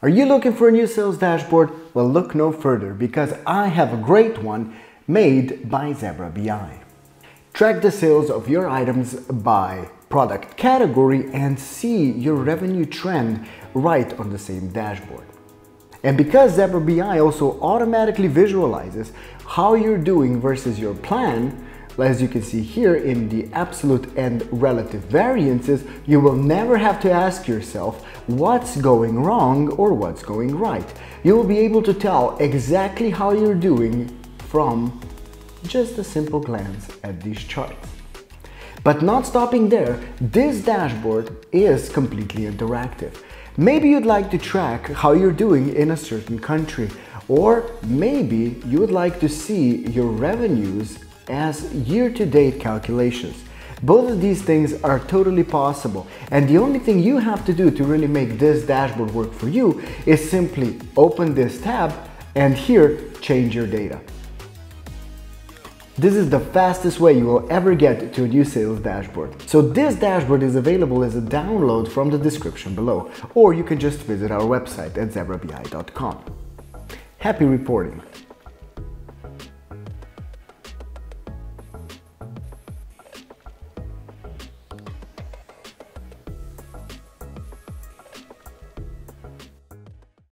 Are you looking for a new sales dashboard? Well, look no further because I have a great one made by Zebra BI. Track the sales of your items by product category and see your revenue trend right on the same dashboard. And because Zebra BI also automatically visualizes how you're doing versus your plan, as you can see here in the absolute and relative variances, you will never have to ask yourself what's going wrong or what's going right. You will be able to tell exactly how you're doing from just a simple glance at these charts. But not stopping there, this dashboard is completely interactive. Maybe you'd like to track how you're doing in a certain country, or maybe you would like to see your revenues as year-to-date calculations. Both of these things are totally possible, and the only thing you have to do to really make this dashboard work for you is simply open this tab and here change your data. This is the fastest way you will ever get to a new sales dashboard. So this dashboard is available as a download from the description below, or you can just visit our website at zebrabi.com. Happy reporting!